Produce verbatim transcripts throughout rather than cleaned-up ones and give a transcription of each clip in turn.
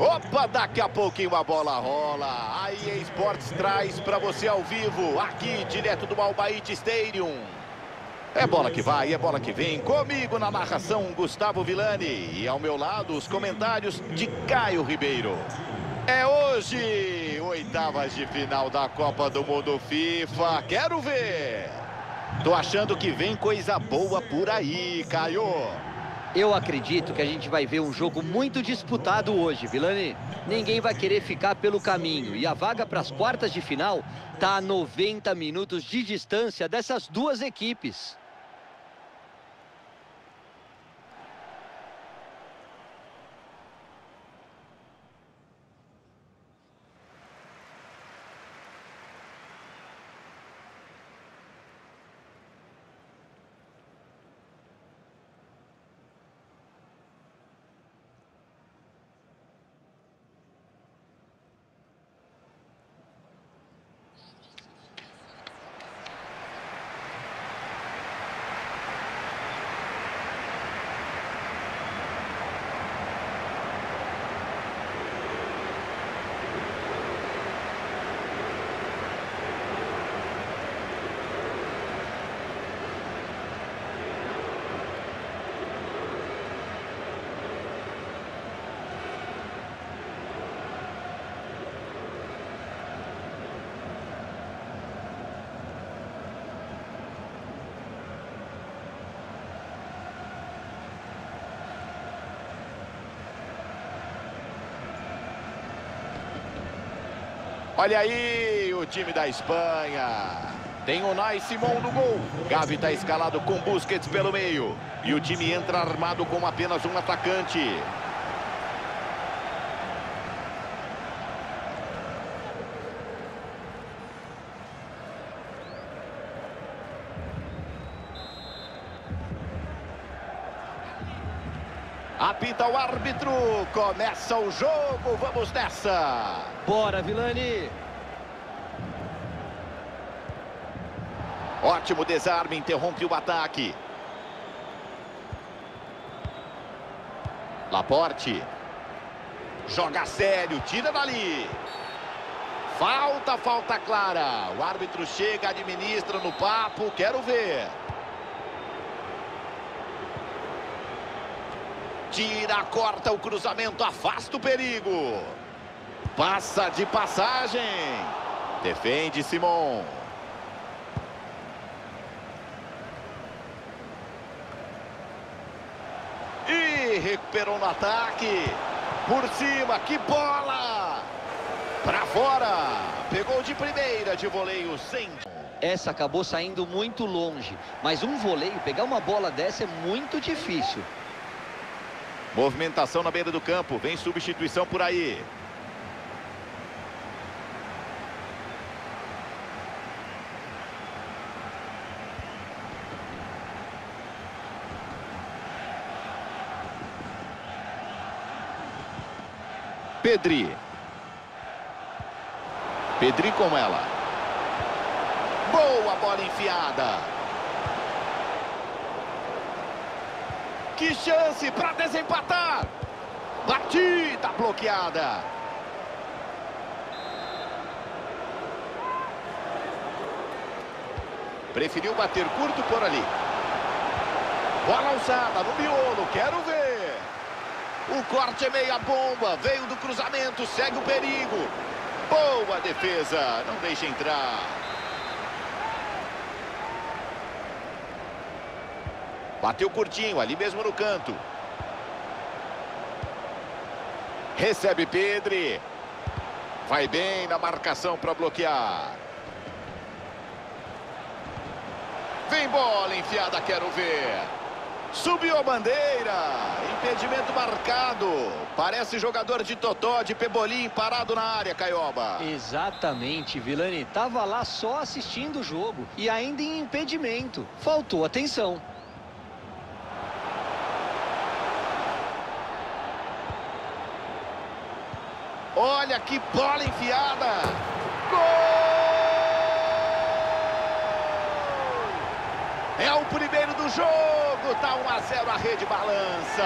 Opa, daqui a pouquinho a bola rola. A E A Sports traz para você ao vivo, aqui direto do Al Bait Stadium. É bola que vai, é bola que vem. Comigo na narração, Gustavo Vilani. E ao meu lado, os comentários de Caio Ribeiro. É hoje, oitavas de final da Copa do Mundo FIFA. Quero ver. Tô achando que vem coisa boa por aí, Caio. Eu acredito que a gente vai ver um jogo muito disputado hoje, Vilani. Ninguém vai querer ficar pelo caminho. E a vaga para as quartas de final está a noventa minutos de distância dessas duas equipes. Olha aí o time da Espanha. Tem Unai Simón no gol. Gavi está escalado com Busquets pelo meio. E o time entra armado com apenas um atacante. Apita o árbitro, começa o jogo, vamos nessa! Bora, Vilani! Ótimo desarme, interrompe o ataque. Laporte. Joga sério, tira dali. Falta, falta clara. O árbitro chega, administra no papo, quero ver. Tira, corta o cruzamento, afasta o perigo. Passa de passagem. Defende Simón. E recuperou no ataque. Por cima, que bola! Pra fora. Pegou de primeira de voleio sem... Essa acabou saindo muito longe. Mas um voleio, pegar uma bola dessa é muito difícil. Movimentação na beira do campo, vem substituição por aí. Pedri. Pedri com ela. Boa bola enfiada. Que chance para desempatar. Batida bloqueada. Preferiu bater curto por ali. Bola alçada no miolo, quero ver. O corte é meia bomba, veio do cruzamento, segue o perigo. Boa defesa, não deixa entrar. Bateu curtinho, ali mesmo no canto. Recebe Pedri. Vai bem na marcação para bloquear. Vem bola enfiada, quero ver. Subiu a bandeira. Impedimento marcado. Parece jogador de totó, de pebolim, parado na área, Caioba. Exatamente, Vilani. Tava lá só assistindo o jogo. E ainda em impedimento. Faltou atenção. Olha que bola enfiada! Gol! É o primeiro do jogo! Tá um a zero, a rede balança!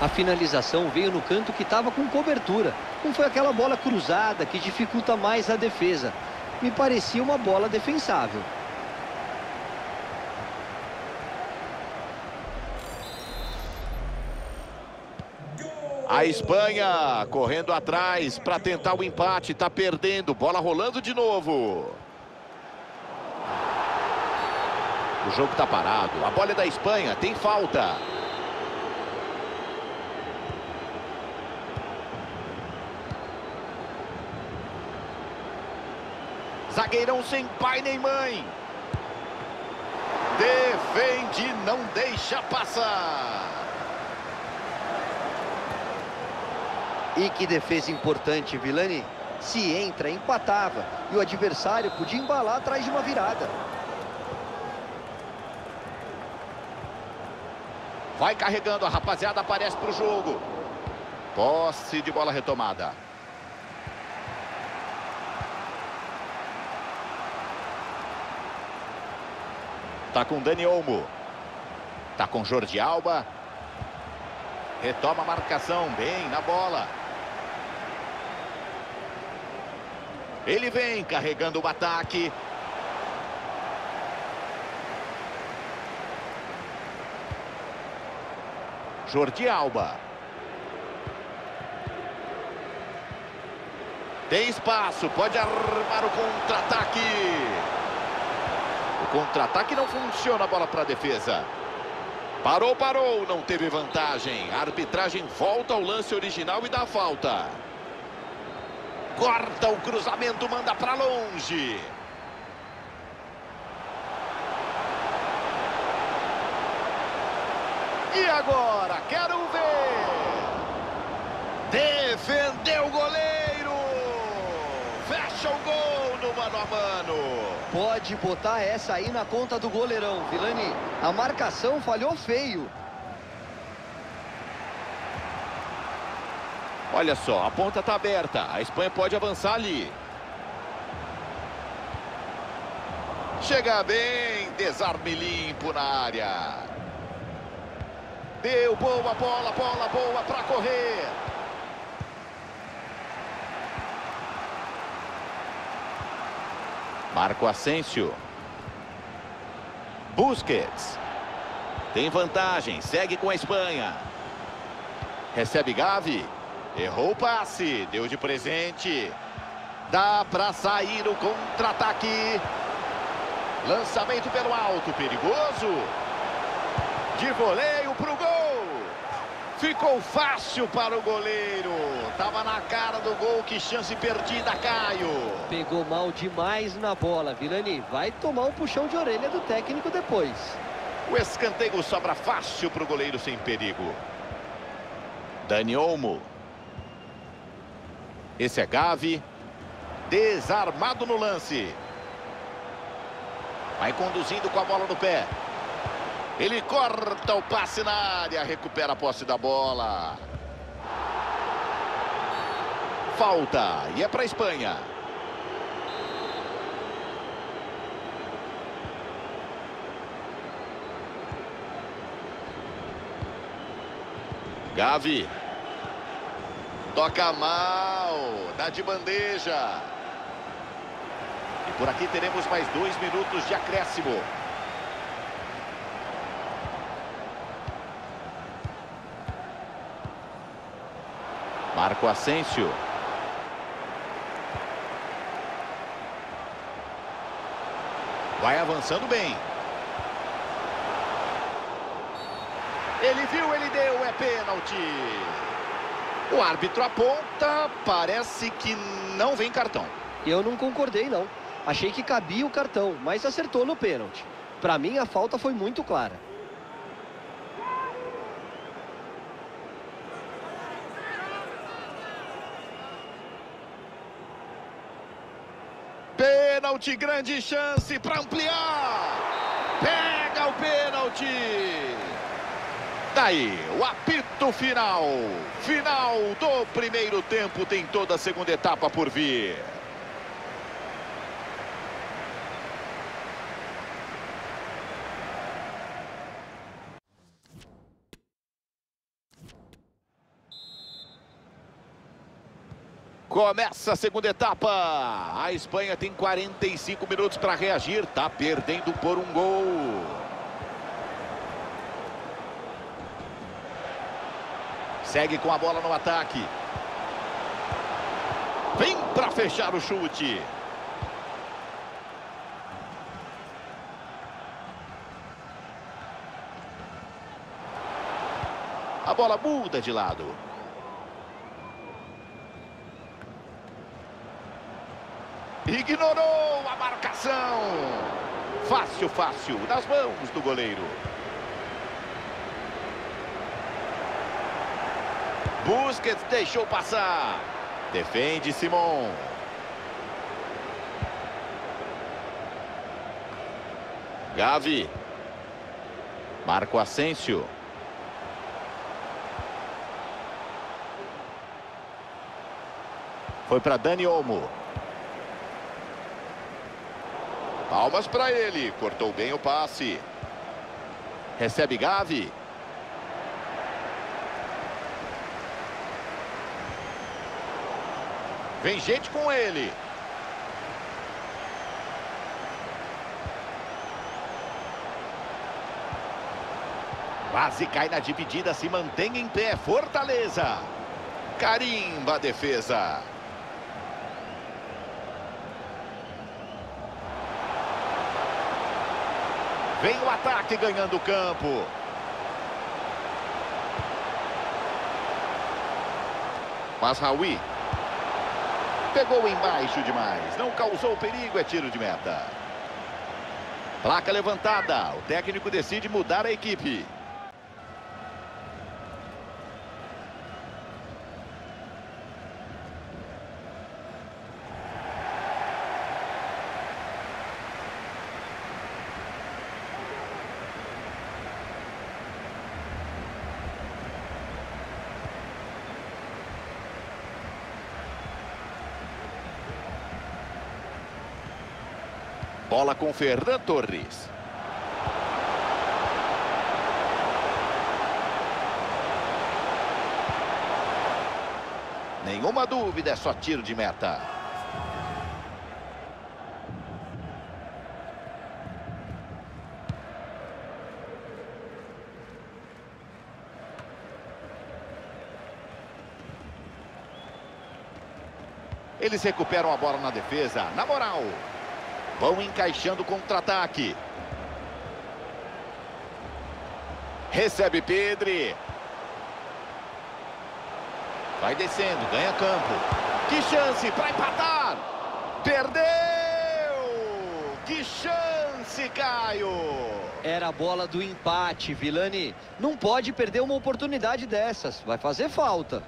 A finalização veio no canto que estava com cobertura. Não foi aquela bola cruzada que dificulta mais a defesa. Me parecia uma bola defensável. A Espanha correndo atrás para tentar o empate, está perdendo, bola rolando de novo. O jogo está parado, a bola é da Espanha, tem falta. Zagueirão sem pai nem mãe. Defende, não deixa passar. E que defesa importante, Vilani. Se entra, empatava. E o adversário podia embalar atrás de uma virada. Vai carregando, a rapaziada aparece para o jogo. Posse de bola retomada. Tá com Dani Olmo. Tá com Jordi Alba. Retoma a marcação, bem na bola. Ele vem carregando o ataque. Jordi Alba. Tem espaço, pode armar o contra-ataque. O contra-ataque não funciona, a bola para a defesa. Parou, parou, não teve vantagem. A arbitragem volta ao lance original e dá a falta. Corta o cruzamento, manda para longe. E agora, quero ver. Defendeu o goleiro. Fecha o gol no mano a mano. Pode botar essa aí na conta do goleirão, Vilani. A marcação falhou feio. Olha só, a ponta está aberta. A Espanha pode avançar ali. Chega bem, desarme limpo na área. Deu boa bola, bola boa para correr. Marco Asensio. Busquets. Tem vantagem, segue com a Espanha. Recebe Gavi. Errou o passe, deu de presente. Dá pra sair o contra-ataque. Lançamento pelo alto, perigoso. De voleio pro gol. Ficou fácil para o goleiro. Tava na cara do gol, que chance perdida, Caio. Pegou mal demais na bola, Vilani. Vai tomar um puxão de orelha do técnico depois. O escanteio sobra fácil pro goleiro sem perigo. Dani Olmo. Esse é Gavi, desarmado no lance. Vai conduzindo com a bola no pé. Ele corta o passe na área, recupera a posse da bola. Falta, e é para a Espanha. Gavi. Toca mal, dá de bandeja. E por aqui teremos mais dois minutos de acréscimo. Marco Asensio. Vai avançando bem. Ele viu, ele deu, é pênalti. O árbitro aponta, parece que não vem cartão. Eu não concordei, não. Achei que cabia o cartão, mas acertou no pênalti. Para mim, a falta foi muito clara. Pênalti, grande chance para ampliar. Pega o pênalti. Daí, o apito final. Final do primeiro tempo, tem toda a segunda etapa por vir. Começa a segunda etapa. A Espanha tem quarenta e cinco minutos para reagir. Tá perdendo por um gol. Segue com a bola no ataque. Vem para fechar o chute. A bola muda de lado. Ignorou a marcação. Fácil, fácil, nas mãos do goleiro. Busquets deixou passar. Defende Simón. Gavi. Marco Asensio. Foi para Dani Olmo. Palmas para ele. Cortou bem o passe. Recebe Gavi. Vem gente com ele. Quase cai na dividida. Se mantém em pé. Fortaleza. Carimba a defesa. Vem o ataque ganhando o campo. Mas Raui pegou embaixo demais. Não causou perigo, é tiro de meta. Placa levantada. O técnico decide mudar a equipe. Bola com Ferran Torres. Nenhuma dúvida, é só tiro de meta. Eles recuperam a bola na defesa, na moral. Vão encaixando o contra-ataque. Recebe Pedri. Vai descendo, ganha campo. Que chance para empatar. Perdeu. Que chance, Caio. Era a bola do empate, Vilani. Não pode perder uma oportunidade dessas. Vai fazer falta.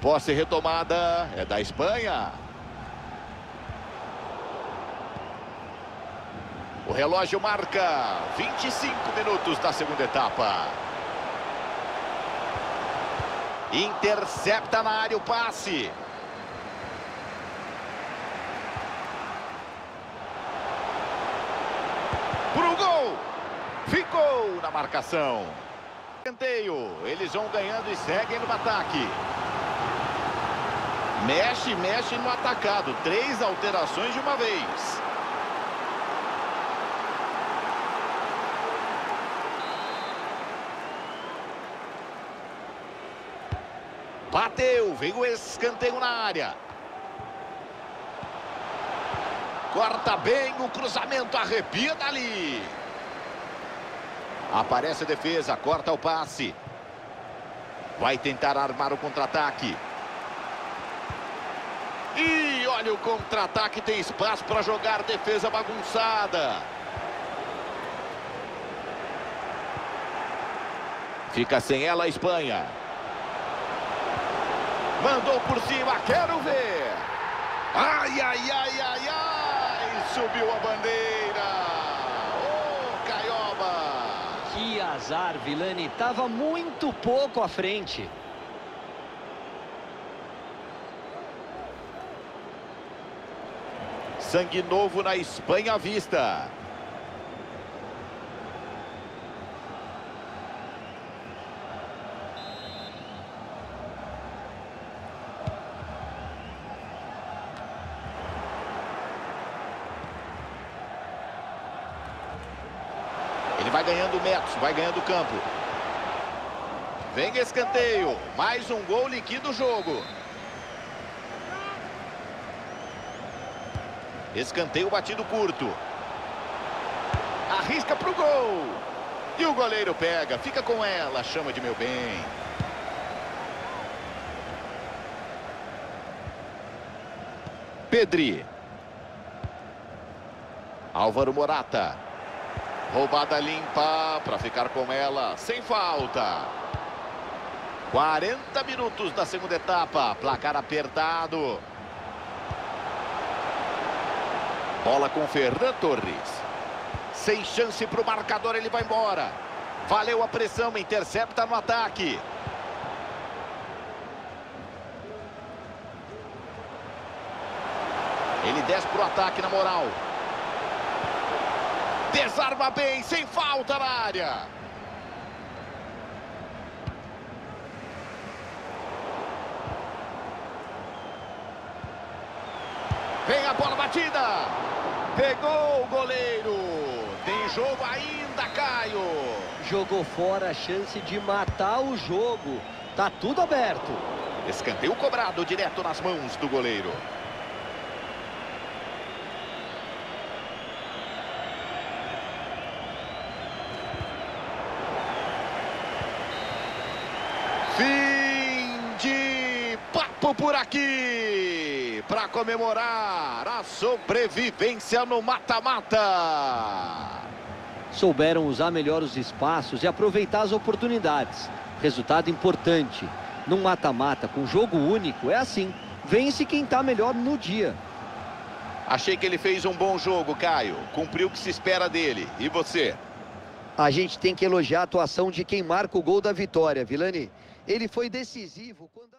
Posse retomada, é da Espanha. O relógio marca vinte e cinco minutos da segunda etapa. Intercepta na área o passe. Pro gol! Ficou na marcação. Canteio, eles vão ganhando e seguem no ataque. Mexe, mexe no atacado. Três alterações de uma vez. Bateu, vem o escanteio na área. Corta bem o cruzamento, arrepia dali. Aparece a defesa, corta o passe. Vai tentar armar o contra-ataque. E olha o contra-ataque, tem espaço para jogar, defesa bagunçada. Fica sem ela a Espanha. Mandou por cima, quero ver. Ai, ai, ai, ai, ai, subiu a bandeira. Ô, Caioba. Que azar, Vilani, estava muito pouco à frente. Sangue novo na Espanha à vista. Ele vai ganhando metros, vai ganhando campo. Vem escanteio. Mais um gol, liquida o jogo. Escanteio batido curto. Arrisca pro gol. E o goleiro pega, fica com ela, chama de meu bem. Pedri. Álvaro Morata. Roubada limpa para ficar com ela, sem falta. quarenta minutos da segunda etapa, placar apertado. Bola com Ferran Torres. Sem chance para o marcador, ele vai embora. Valeu a pressão, intercepta no ataque. Ele desce para o ataque na moral. Desarma bem, sem falta na área. Vem a bola batida. Pegou o goleiro. Tem jogo ainda, Caio. Jogou fora a chance de matar o jogo. Tá tudo aberto. Escanteio cobrado direto nas mãos do goleiro. Fim de papo por aqui, para comemorar a sobrevivência no mata-mata. Souberam usar melhor os espaços e aproveitar as oportunidades. Resultado importante. Num mata-mata com jogo único é assim. Vence quem está melhor no dia. Achei que ele fez um bom jogo, Caio. Cumpriu o que se espera dele. E você? A gente tem que elogiar a atuação de quem marca o gol da vitória, Vilani. Ele foi decisivo quando...